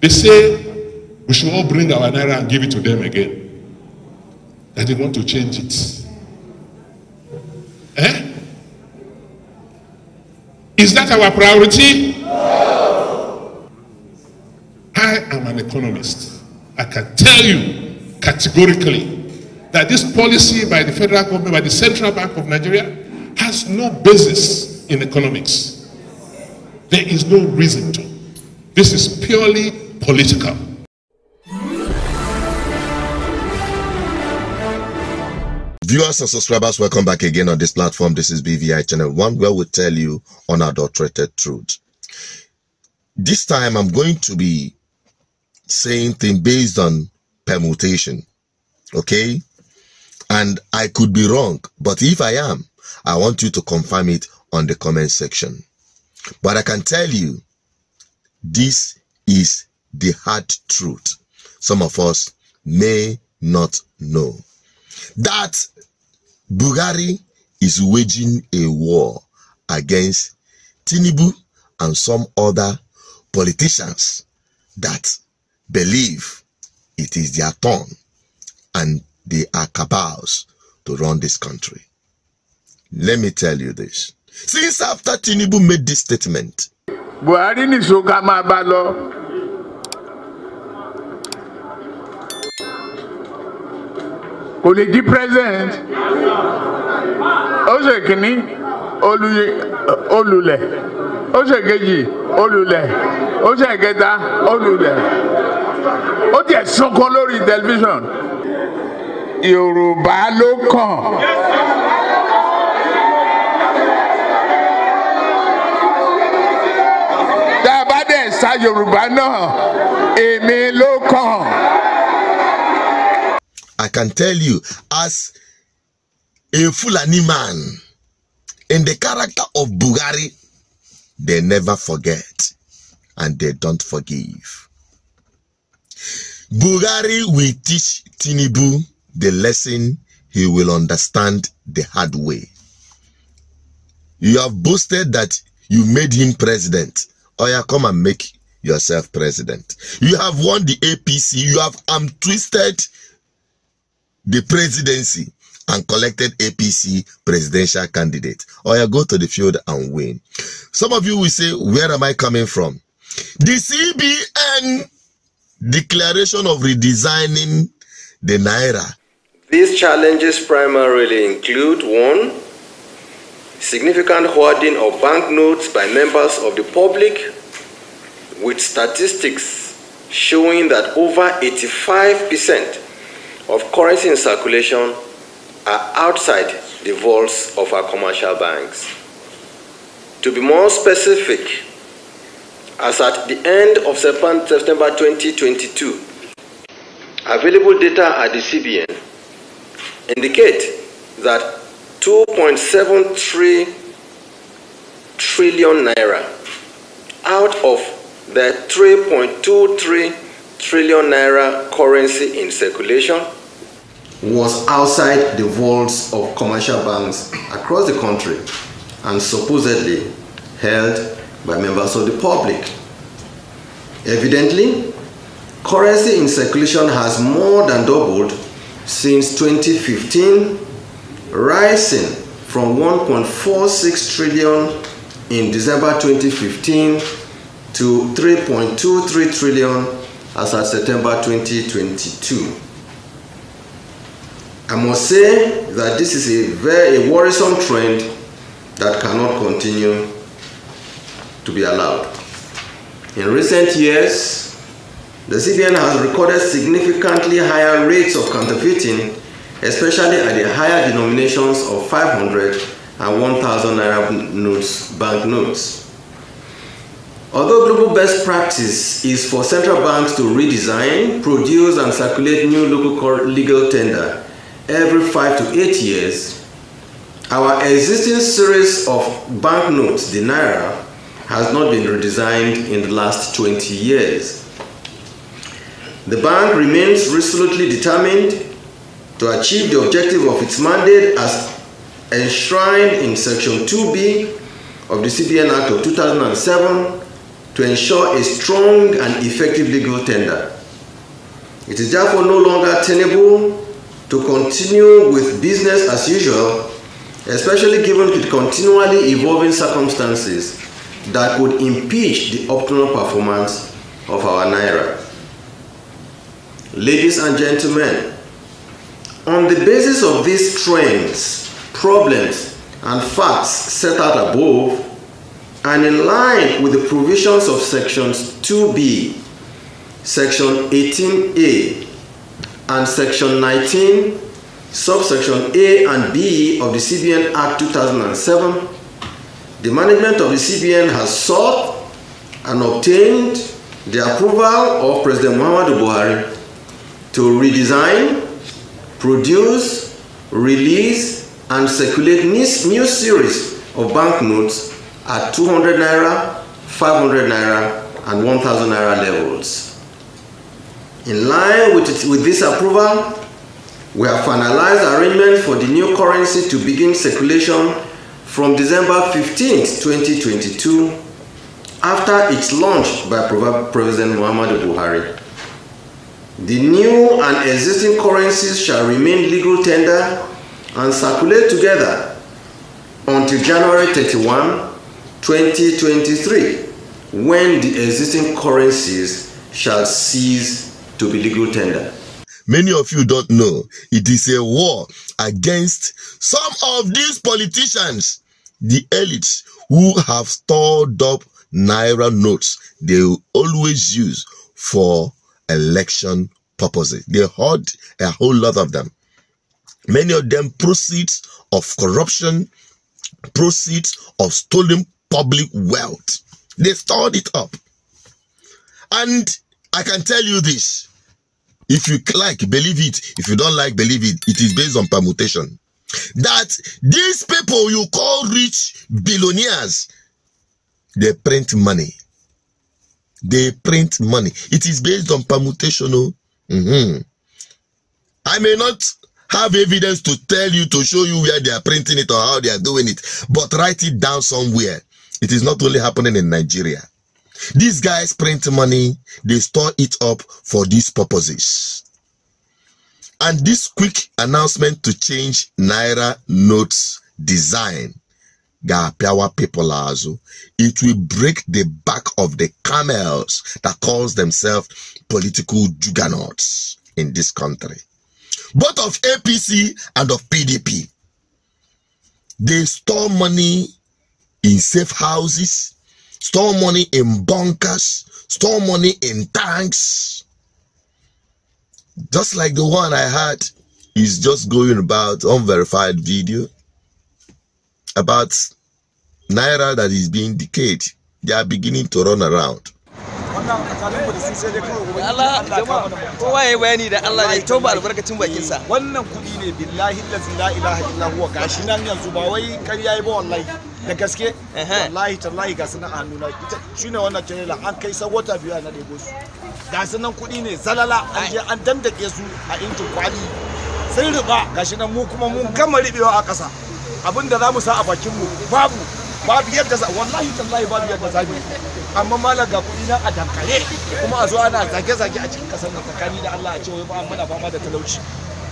They say we should all bring our Naira and give it to them again. That they want to change it. Eh? Is that our priority? No. I am an economist. I can tell you categorically that this policy by the federal government, by the Central Bank of Nigeria, has no basis in economics. There is no reason to. This is purely political. Viewers and subscribers, welcome back again on this platform. This is BVI Channel 1, where we tell you unadulterated truth. This time, I'm going to be saying things based on permutation, okay? And I could be wrong, but if I am, I want you to confirm it on the comment section. But I can tell you, this is the hard truth. Some of us may not know that Buhari is waging a war against Tinubu and some other politicians that believe it is their turn and they are cabals to run this country. Let me tell you this. Since after Tinubu made this statement, Buhari ni soka ma ba lo. Oledi president Osekini Oluye Olule Osekeji Olule Oseketa Olule o ti esoko lori television Yoruba lo kan ta ba de sa Yoruba na emi lo kan. I can tell you, as a Fulani man, in the character of Buhari, they never forget and they don't forgive. Buhari will teach Tinubu the lesson he will understand the hard way. You have boasted that you made him president. Oya, come and make yourself president. You have won the APC. You have twisted the presidency and collected APC presidential candidate. Or you go to the field and win. Some of you will say, where am I coming from? The CBN declaration of redesigning the Naira. These challenges primarily include: one, significant hoarding of banknotes by members of the public, with statistics showing that over 85% of currency in circulation are outside the vaults of our commercial banks. To be more specific, as at the end of September 2022, available data at the CBN indicate that 2.73 trillion naira out of the 3.23 trillion naira currency in circulation was outside the vaults of commercial banks across the country and supposedly held by members of the public. Evidently, currency in circulation has more than doubled since 2015, rising from 1.46 trillion in December 2015 to 3.23 trillion as at September 2022. I must say that this is a very worrisome trend that cannot continue to be allowed. In recent years, the CBN has recorded significantly higher rates of counterfeiting, especially at the higher denominations of 500 and 1,000 Naira notes, banknotes. Although global best practice is for central banks to redesign, produce, and circulate new local legal tender every 5 to 8 years, our existing series of banknotes, the Naira, has not been redesigned in the last 20 years. The bank remains resolutely determined to achieve the objective of its mandate as enshrined in Section 2B of the CBN Act of 2007 to to ensure a strong and effective legal tender. It is therefore no longer tenable to continue with business as usual, especially given the continually evolving circumstances that could impede the optimal performance of our Naira. Ladies and gentlemen, on the basis of these trends, problems, and facts set out above, and in line with the provisions of Sections 2B, Section 18A, and Section 19, Subsection A and B of the CBN Act 2007, the management of the CBN has sought and obtained the approval of President Muhammadu Buhari to redesign, produce, release, and circulate new series of banknotes at 200 Naira, 500 Naira, and 1,000 Naira levels. In line with this approval, we have finalized arrangements for the new currency to begin circulation from December 15, 2022, after its launch by President Muhammadu Buhari. The new and existing currencies shall remain legal tender and circulate together until January 31, 2023, when the existing currencies shall cease to be legal tender. Many of you don't know, it is a war against some of these politicians, the elites, who have stored up Naira notes they always use for election purposes. They hoard a whole lot of them. Many of them proceeds of corruption, proceeds of stolen public wealth. They stored it up. And I can tell you this. If you like, believe it. If you don't like, believe it. It is based on permutation. That these people you call rich billionaires, they print money. They print money. It is based on permutation. I may not have evidence to tell you, to show you where they are printing it or how they are doing it, but write it down somewhere. It is not only happening in Nigeria. These guys print money, they store it up for these purposes. And this quick announcement to change Naira notes design, it will break the back of the camels that calls themselves political juggernauts in this country, both of APC and of PDP. They store money in safe houses, store money in bunkers, store money in tanks. Just like the one I had is just going about unverified video about Naira that is being decayed. They are beginning to run around. Da gaske wallahi tallahi ga sunan hannu na shine wannan trailer an kai sa wata biyu ana debo su ga sunan kudi ne zalala an je an dandake su a injin kwali sai riba gashi nan mu kuma mun gama ribewa a kasa abinda zamu sa a bakin mu babu yadda wallahi tallahi babu yadda zabi amma malaga kudi na a dankare kuma a zo ana zage-zage a cikin kasar nan tsakani da Allah a ce wai ba muna fama da talauci.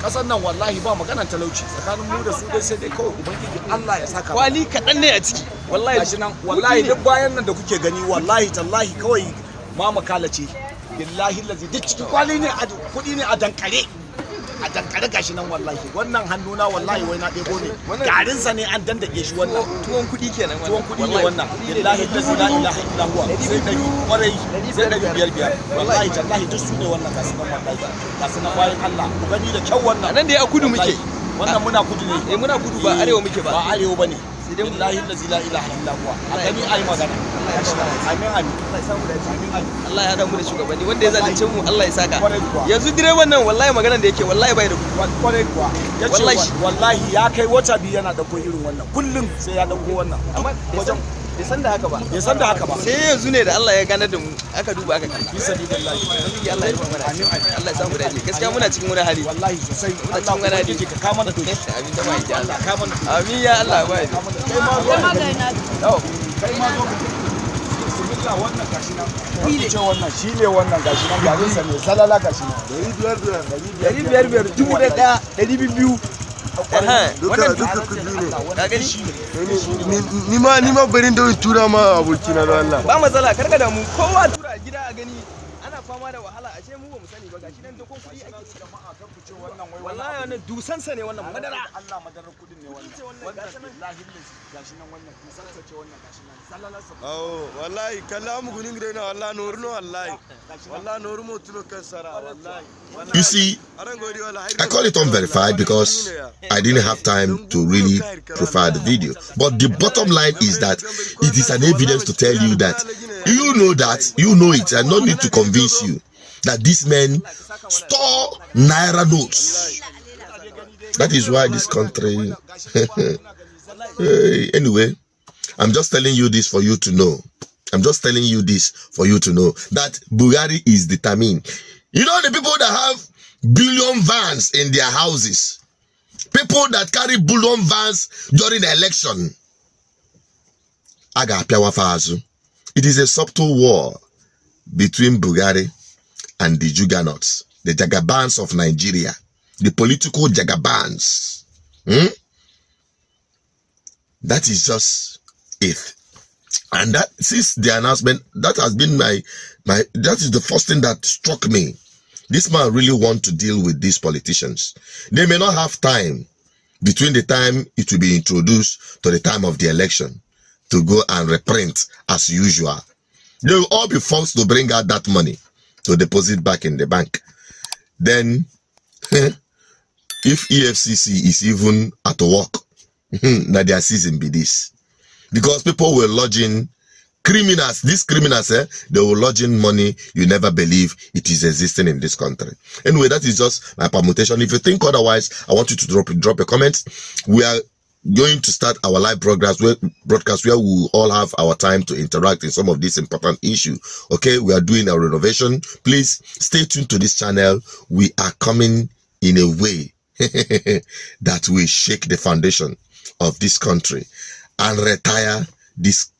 Kasar nan wallahi ba maganar talauci tsakanin mu da su dai sai dai kawai ubangiji Allah ya saka wali kadan ne a ciki wallahi gashi nan wallahi duk bayan nan da kuke gani wallahi tallahi kawai ma makala ce billahi lazi duk ciki kwali ne a kudi ne a dankare gashi nan wallahi wannan hannuna wallahi wai na debo ne garin sa ne an dandake shi wannan tuwon kudi kenan tuwon kudi ne wannan billahi lazi la ilaha illa huwa sai dai kwarai sai dai biyar wallahi tallahi duk su ne wannan gashi nan wallahi gashi nan bayan Allah ku gani da kyau wannan nan dai a kudu muke wannan muna kudu ne eh muna kudu ba arewa muke ba arewa bane sai dai billahi lazi la ilaha illa huwa a gani ai magana amin Allah ya damu da shugabanni wanda ya zalunce mu Allah ya saka yanzu direban nan wallahi maganar da yake wallahi bai da kwarai kuwa yace wallahi ya kai wata biyu yana dauko irin wannan kullun sai ya dauko wannan amma bai san da haka ba sai yanzu ne da Allah ya ganar da mu aka duba aka kalla bismillahi Allah ya ba mana amin Allah ya samu dace gaskiya muna cikin wani hali wallahi sai Allah ya gana dake ka mana doki amin da mai Allah ka mana amin ya Allah bai kai ma zo kai ma zo sa wannan gashi nan ko ce wannan shine wannan gashi nan garin sa ne salala gashi nan 500 duka kudi ne ka gani ni ma barin da tura ma abokina don Allah ba matsala karka da mu kowa tura gida a gani ana fama da wahala ashe mu ba mu sani ba gashi nan da kon kudi ake ci jama'a kan fice wannan wai wallahi wannan dusan sa ne wannan madara Allah madarar kudin ne wannan gashi nan gashi nan wannan dusan sa ce wannan gashi nan sallalar sa oh wallahi kallamu gunin gida na wallahi nurno wallahi wallahi nurmo tulo kasara wallahi. You see, I call it unverified because I didn't have time to really profile the video. But the bottom line is that it is an evidence to tell you that you know it, and no need to convince you that these men store Naira notes. That is why this country. Anyway, I'm just telling you this for you to know. I'm just telling you this for you to know that Buhari is determined. You know the people that have billion vans in their houses, people that carry billion vans during the election. It is a subtle war between Buhari and the juggernauts, the jagabans of Nigeria, the political jagabans. That is just it. And that, since the announcement, that has been that is the first thing that struck me. This man really wants to deal with these politicians. They may not have time between the time it will be introduced to the time of the election to go and reprint as usual. They will all be forced to bring out that money to deposit back in the bank. Then, if EFCC is even at work, that their season be this. Because people will lodge in criminals. These criminals, they will lodge in money. You never believe it is existing in this country. Anyway, that is just my permutation. If you think otherwise, I want you to drop a comment. We are going to start our live broadcast where we will all have our time to interact in some of this important issue. Okay, we are doing a renovation. Please stay tuned to this channel. We are coming in a way that will shake the foundation of this country and retire these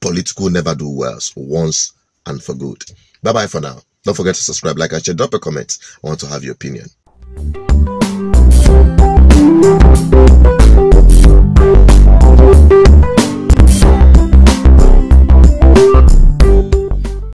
political never-do-wells once and for good. Bye-bye for now. Don't forget to subscribe, like, and share. Drop a comment. I want to have your opinion.